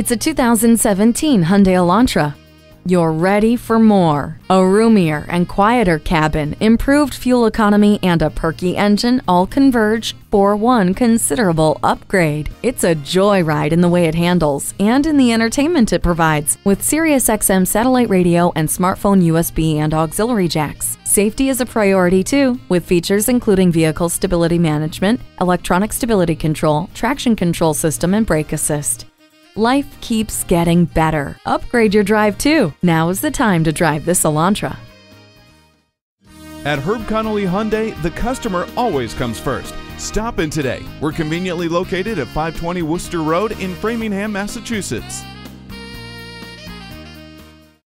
It's a 2017 Hyundai Elantra. You're ready for more. A roomier and quieter cabin, improved fuel economy, and a perky engine all converge for one considerable upgrade. It's a joyride in the way it handles and in the entertainment it provides with Sirius XM satellite radio and smartphone USB and auxiliary jacks. Safety is a priority too, with features including vehicle stability management, electronic stability control, traction control system, and brake assist. Life keeps getting better. Upgrade your drive too. Now is the time to drive this Elantra. At Herb Connolly Hyundai, the customer always comes first. Stop in today. We're conveniently located at 520 Worcester Road in Framingham, Massachusetts.